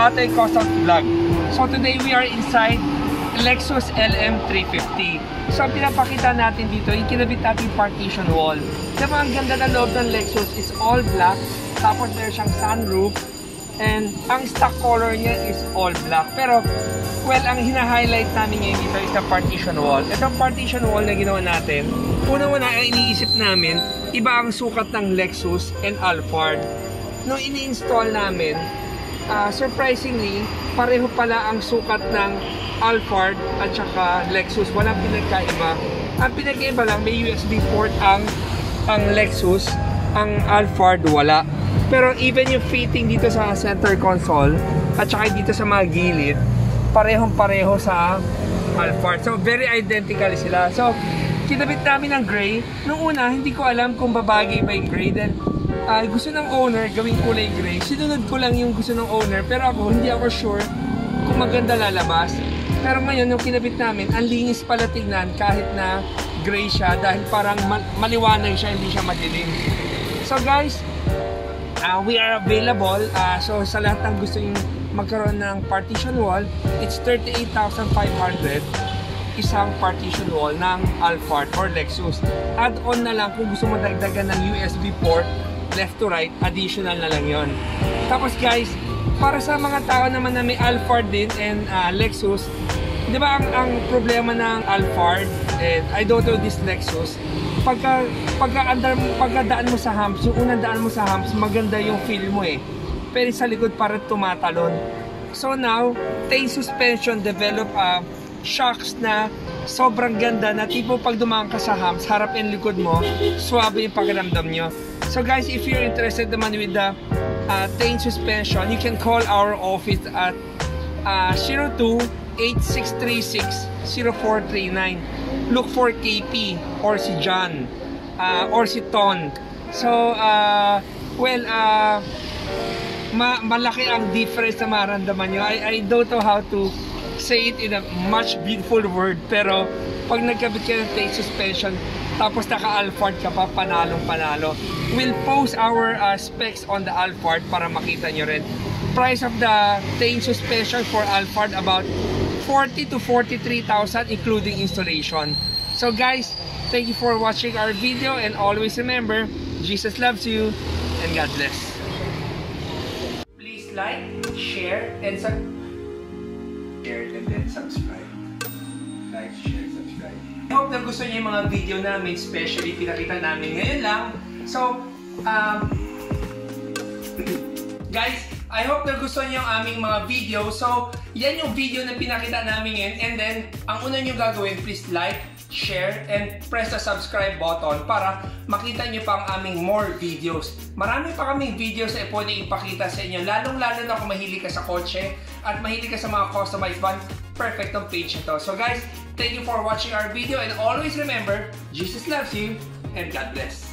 Atoy Customs Vlog. So today we are inside Lexus LM350. So ang pinapakita natin dito, yung kinabit natin partition wall. Diba ang ganda na loob ng Lexus is all black, tapos meron siyang sunroof, and ang stock color niya is all black. Pero, well, ang hina-highlight namin ngayon dito is the partition wall. Itong partition wall na ginawa natin, unang-una ay iniisip namin, iba ang sukat ng Lexus and Alphard. Nung ini-install namin, surprisingly, pareho pala ang sukat ng Alphard at saka Lexus. Walang pinagkaiba. Ang pinagkaiba lang, may USB port ang Lexus, ang Alphard wala. Pero even yung fitting dito sa center console at saka dito sa mga gilid, parehong-pareho sa Alphard. So, very identical sila. So, kinabit namin ng gray. Nung una, hindi ko alam kung babagay ba yung gray. Then, gusto ng owner gawing kulay gray. Sinunod ko lang yung gusto ng owner, pero ako hindi ako sure kung maganda lalabas. Pero ngayon, nung kinabit namin, ang linis pala tignan kahit na gray siya dahil parang maliwanag siya, hindi siya madilim. So guys, we are available. So sa lahat ng gusto yung magkaroon ng partition wall, it's 38,500 isang partition wall ng Alphard or Lexus. Add-on na lang kung gusto mo dagdagan ng USB port left to right, additional na lang yon. Tapos guys, para sa mga tao naman na may Alphard din and Lexus, di ba ang problema ng Alphard, and I don't know this Lexus, pagka daan mo sa humps, yung unang daan mo sa humps, maganda yung feel mo eh. Pero sa likod para tumatalon. So now, tail suspension develop shocks na sobrang ganda na tipo pag dumaan ka sa humps, harap and likod mo, swabe yung pakiramdam nyo. So guys, if you're interested naman with the tail suspension, you can call our office at 02-8636-0439. Look for KP or si John or si Ton. So, malaki ang difference na mararamdaman nyo. I don't know how to say it in a much beautiful word, pero pag nagkabit ka ng tail suspension tapos naka-Alphard ka pa, panalong-panalo. We'll post our specs on the Alphard para makita nyo rin. Price of the tail suspension for Alphard about 40,000 to 43,000 including installation. So guys, thank you for watching our video, and always remember, Jesus loves you and God bless. Please like, share, and subscribe. And then subscribe. Like, share, subscribe. I hope na gusto niyo yung mga video namin, especially pinakita namin ngayon lang. So, guys, I hope na gusto niyo ang aming mga video. So, yan yung video na pinakita namin ngayon. And then, ang una niyo gagawin, please like, share, and press the subscribe button para makita niyo pa ang aming more videos. Marami pa kaming videos na pwede ipakita sa inyo, lalong-lalo na kung mahilig ka sa kotse at mahilig ka sa mga customized van, perfect ang page nito. So guys, thank you for watching our video, and always remember, Jesus loves you and God bless.